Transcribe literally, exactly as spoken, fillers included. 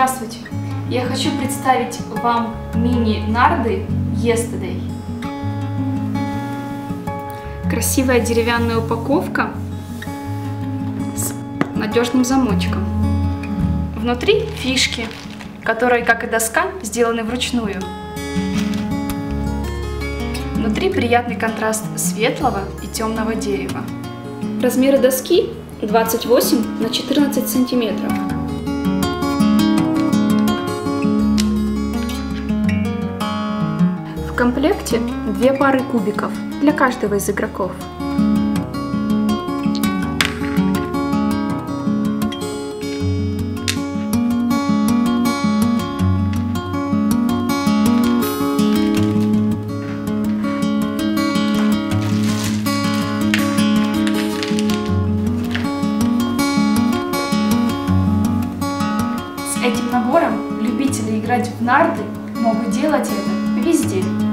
Здравствуйте! Я хочу представить вам мини-нарды Yesterday. Красивая деревянная упаковка с надежным замочком. Внутри фишки, которые, как и доска, сделаны вручную. Внутри приятный контраст светлого и темного дерева. Размеры доски двадцать восемь на четырнадцать сантиметров. В комплекте две пары кубиков для каждого из игроков. Этим набором любители играть в нарды могут делать это везде.